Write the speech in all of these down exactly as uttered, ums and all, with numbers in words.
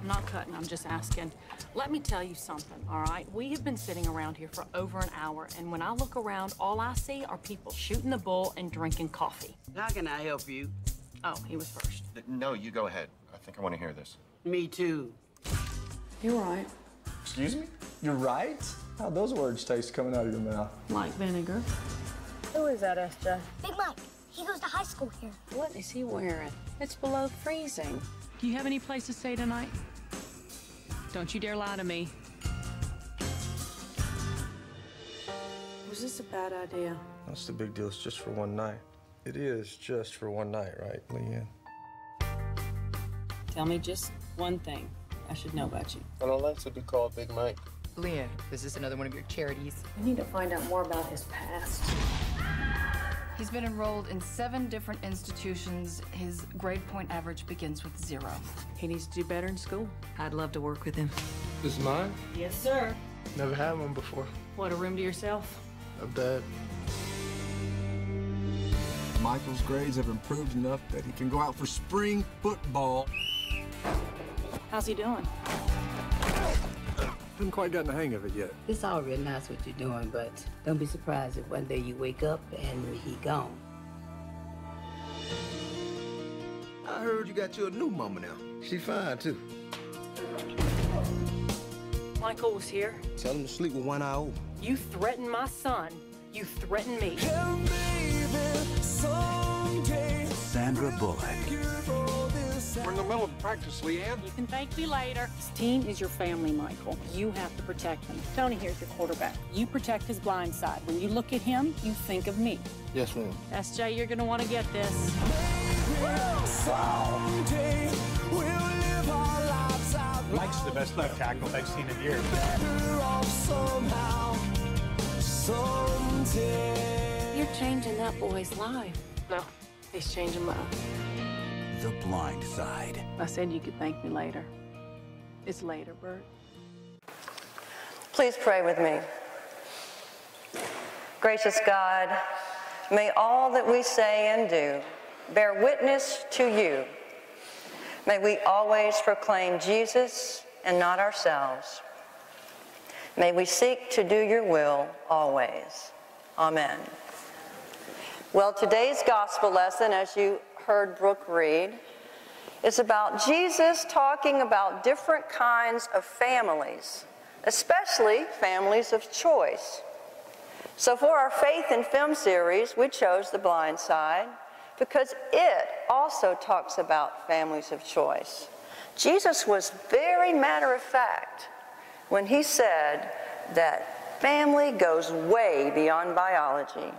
I'm not cutting, I'm just asking. Let me tell you something, all right? We have been sitting around here for over an hour, and when I look around, all I see are people shooting the bull and drinking coffee. How can I help you? Oh, he was first. No, you go ahead. I think I want to hear this. Me too. You're right. Excuse me? You're right? How'd those words taste coming out of your mouth? Like vinegar. Who is that, S J? Big Mike. He goes to high school here. What is he wearing? It's below freezing. Do you have any place to stay tonight? Don't you dare lie to me. Was this a bad idea? What's the big deal? It's just for one night. It is just for one night, right, Leigh Anne? Tell me just one thing I should know about you. I don't like to be called Big Mike. Leigh Anne, is this another one of your charities? We need to find out more about his past. He's been enrolled in seven different institutions. His grade point average begins with zero. He needs to do better in school. I'd love to work with him. This is mine? Yes, sir. Never had one before. What, a room to yourself? A bed. Michael's grades have improved enough that he can go out for spring football. How's he doing? Haven't quite gotten the hang of it yet. It's all real nice what you're doing, but don't be surprised if one day you wake up and he gone. I heard you got you a new mama now. She fine, too. Michael was here. Tell him to sleep with one eye open. You threaten my son. You threaten me. And maybe someday Sandra Bullock. We're in the middle of practice, Leigh Anne. You can thank me later. This team is your family, Michael. You have to protect them. Tony here's your quarterback. You protect his blind side. When you look at him, you think of me. Yes, ma'am. S J, you're going to want to get this. Someday we'll live our lives out. Mike's the best left tackle I've seen in years. Better off somehow, someday. You're changing that boy's life. No, he's changing mine. The Blind Side. I said you could thank me later. It's later, Bert. Please pray with me. Gracious God, may all that we say and do bear witness to you. May we always proclaim Jesus and not ourselves. May we seek to do your will always. Amen. Well, today's gospel lesson, as you heard Brooke read, is about Jesus talking about different kinds of families, especially families of choice. So for our Faith in Film series, we chose The Blind Side because it also talks about families of choice. Jesus was very matter-of-fact when he said that family goes way beyond biology.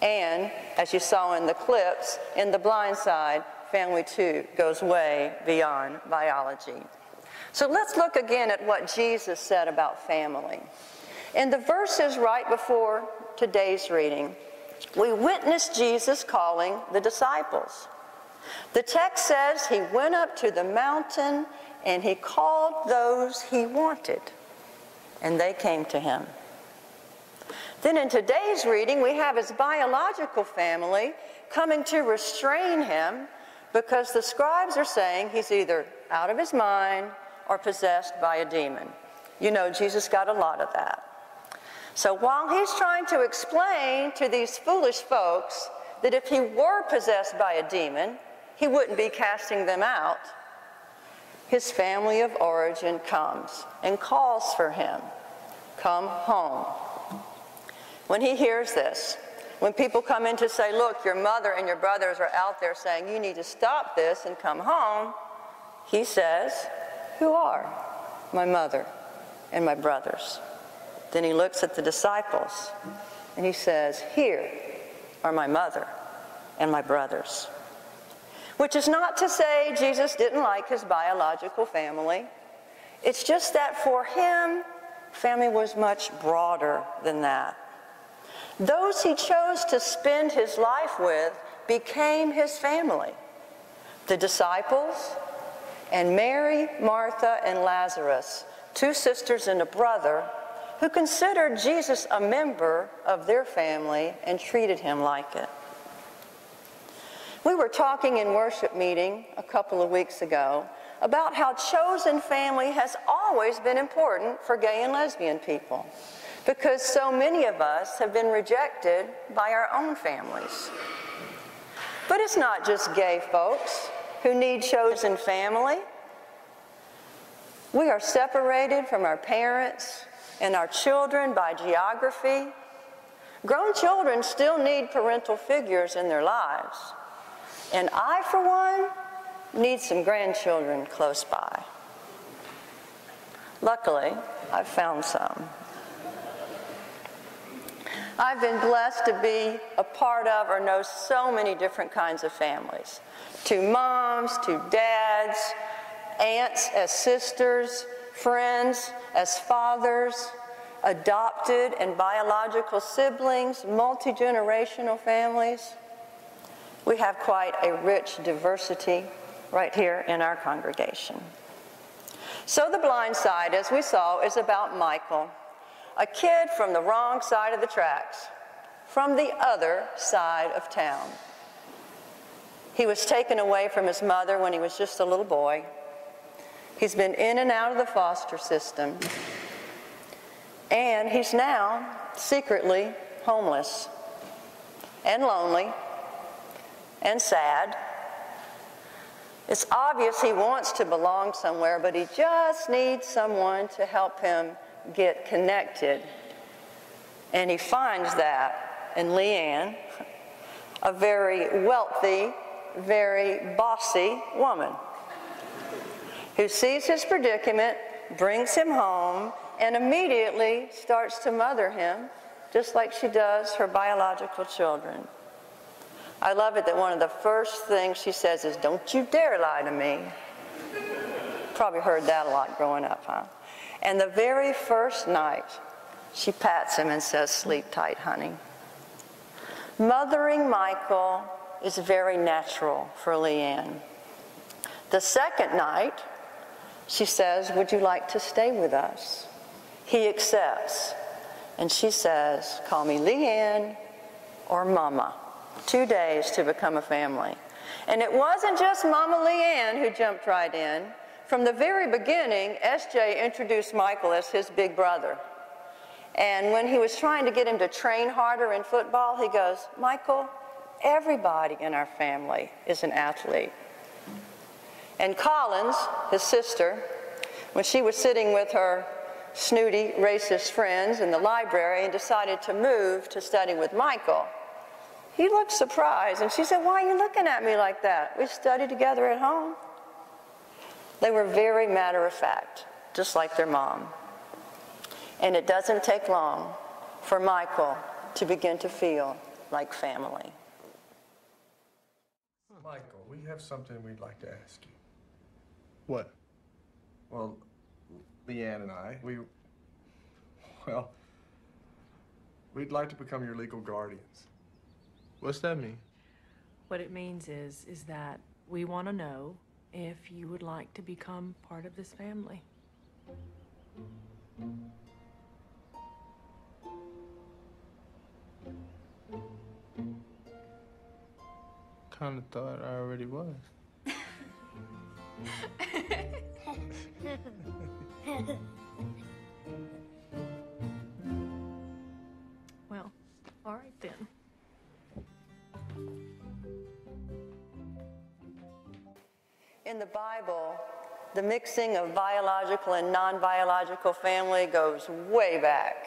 And, as you saw in the clips, in The Blind Side, family too goes way beyond biology. So let's look again at what Jesus said about family. In the verses right before today's reading, we witnessed Jesus calling the disciples. The text says he went up to the mountain and he called those he wanted, and they came to him. Then in today's reading, we have his biological family coming to restrain him because the scribes are saying he's either out of his mind or possessed by a demon. You know, Jesus got a lot of that. So while he's trying to explain to these foolish folks that if he were possessed by a demon, he wouldn't be casting them out, his family of origin comes and calls for him, come home. When he hears this, when people come in to say, look, your mother and your brothers are out there saying, you need to stop this and come home, he says, who are my mother and my brothers? Then he looks at the disciples and he says, here are my mother and my brothers. Which is not to say Jesus didn't like his biological family. It's just that for him, family was much broader than that. Those he chose to spend his life with became his family, the disciples, and Mary, Martha, and Lazarus, two sisters and a brother, who considered Jesus a member of their family and treated him like it. We were talking in worship meeting a couple of weeks ago about how chosen family has always been important for gay and lesbian people, because so many of us have been rejected by our own families. But it's not just gay folks who need chosen family. We are separated from our parents and our children by geography. Grown children still need parental figures in their lives. And I, for one, need some grandchildren close by. Luckily, I've found some. I've been blessed to be a part of or know so many different kinds of families. Two moms, two dads, aunts as sisters, friends as fathers, adopted and biological siblings, multi-generational families. We have quite a rich diversity right here in our congregation. So The Blind Side, as we saw, is about Michael, a kid from the wrong side of the tracks, from the other side of town. He was taken away from his mother when he was just a little boy. He's been in and out of the foster system, and he's now secretly homeless and lonely and sad. It's obvious he wants to belong somewhere, but he just needs someone to help him get connected. And he finds that in Leigh Anne, a very wealthy, very bossy woman who sees his predicament, brings him home, and immediately starts to mother him, just like she does her biological children. I love it that one of the first things she says is, "Don't you dare lie to me." Probably heard that a lot growing up, huh? And the very first night, she pats him and says, "Sleep tight, honey." Mothering Michael is very natural for Leigh Anne. The second night, she says, "Would you like to stay with us?" He accepts, and she says, "Call me Leigh Anne or Mama." Two days to become a family. And it wasn't just Mama Leigh Anne who jumped right in. From the very beginning, S J introduced Michael as his big brother. And when he was trying to get him to train harder in football, he goes, "Michael, everybody in our family is an athlete." And Collins, his sister, when she was sitting with her snooty racist friends in the library and decided to move to study with Michael, he looked surprised, and she said, "Why are you looking at me like that? We studied together at home." They were very matter-of-fact, just like their mom. And it doesn't take long for Michael to begin to feel like family. Michael, we have something we'd like to ask you. What? Well, Leigh Anne and I, we, well, we'd like to become your legal guardians. What's that mean? What it means is, is that we want to know if you would like to become part of this family. Kind of thought I already was. Well, all right then. In the Bible, the mixing of biological and non-biological family goes way back.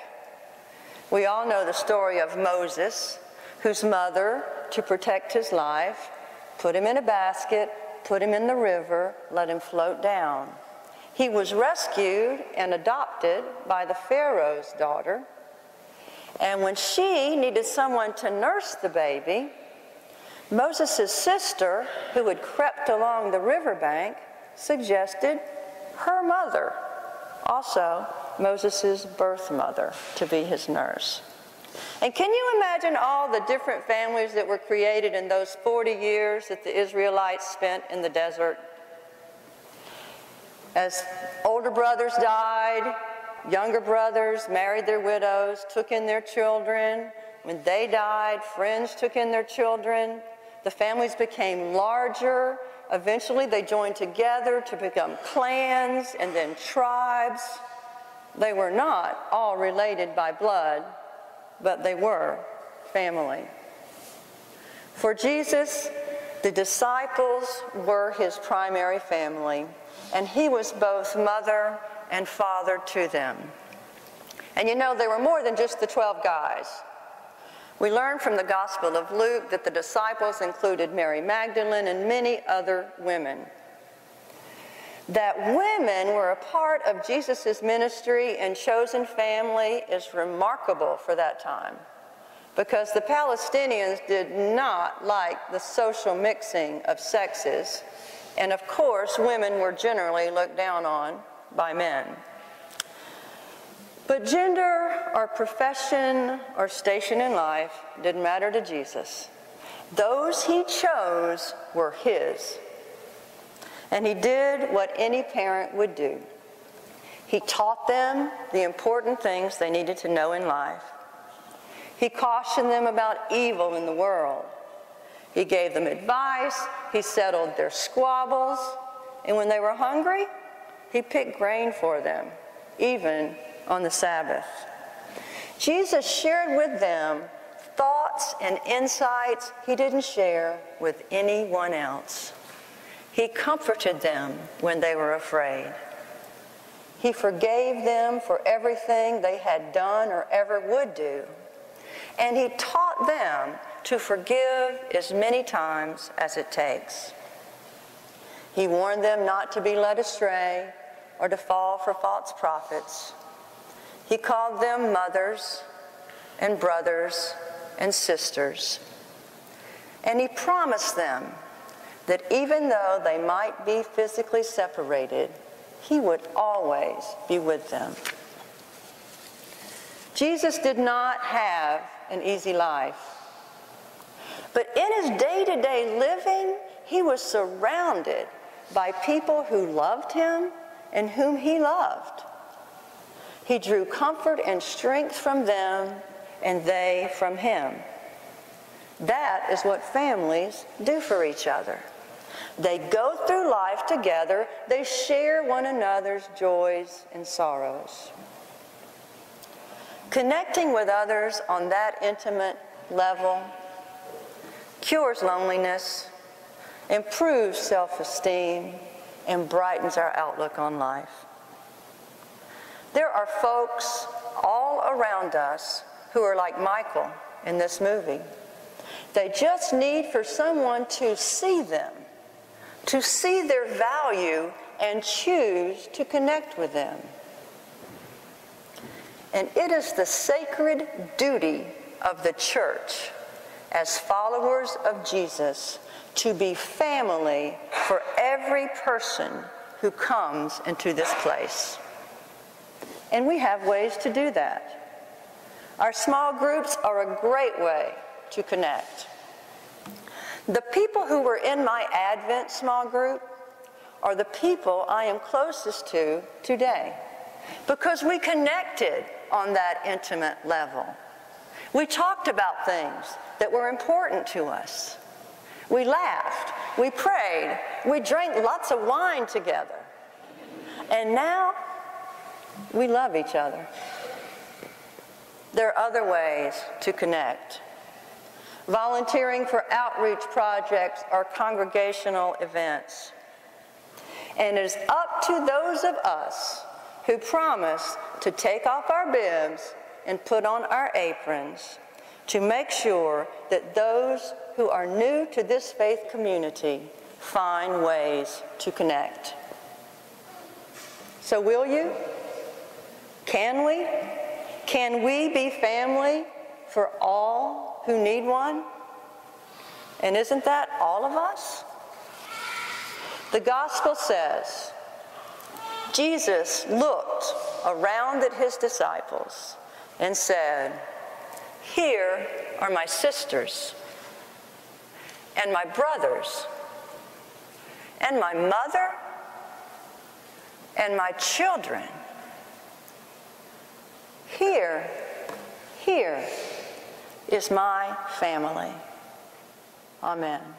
We all know the story of Moses, whose mother, to protect his life, put him in a basket, put him in the river, let him float down. He was rescued and adopted by the Pharaoh's daughter. And when she needed someone to nurse the baby, Moses' sister, who had crept along the riverbank, suggested her mother, also Moses' birth mother, to be his nurse. And can you imagine all the different families that were created in those forty years that the Israelites spent in the desert? As older brothers died, younger brothers married their widows, took in their children. When they died, friends took in their children. The families became larger. Eventually, they joined together to become clans and then tribes. They were not all related by blood, but they were family. For Jesus, the disciples were his primary family, and he was both mother and father to them. And you know, there were more than just the twelve guys. We learn from the Gospel of Luke that the disciples included Mary Magdalene and many other women. That women were a part of Jesus' ministry and chosen family is remarkable for that time, because the Palestinians did not like the social mixing of sexes, and of course women were generally looked down on by men. But gender or profession or station in life didn't matter to Jesus. Those he chose were his. And he did what any parent would do. He taught them the important things they needed to know in life. He cautioned them about evil in the world. He gave them advice. He settled their squabbles. And when they were hungry, he picked grain for them, even on the Sabbath. Jesus shared with them thoughts and insights he didn't share with anyone else. He comforted them when they were afraid. He forgave them for everything they had done or ever would do. And he taught them to forgive as many times as it takes. He warned them not to be led astray or to fall for false prophets. He called them mothers and brothers and sisters. And he promised them that even though they might be physically separated, he would always be with them. Jesus did not have an easy life, but in his day-to-day living, he was surrounded by people who loved him and whom he loved. He drew comfort and strength from them, and they from him. That is what families do for each other. They go through life together. They share one another's joys and sorrows. Connecting with others on that intimate level cures loneliness, improves self-esteem, and brightens our outlook on life. There are folks all around us who are like Michael in this movie. They just need for someone to see them, to see their value and choose to connect with them. And it is the sacred duty of the church as followers of Jesus to be family for every person who comes into this place. And we have ways to do that. Our small groups are a great way to connect. The people who were in my Advent small group are the people I am closest to today, because we connected on that intimate level. We talked about things that were important to us. We laughed, we prayed, we drank lots of wine together. And now, we love each other. There are other ways to connect. Volunteering for outreach projects or congregational events. And it is up to those of us who promise to take off our bibs and put on our aprons to make sure that those who are new to this faith community find ways to connect. So will you? Can we? Can we be family for all who need one? And isn't that all of us? The gospel says, Jesus looked around at his disciples and said, "Here are my sisters and my brothers and my mother and my children. Here, here is my family." Amen.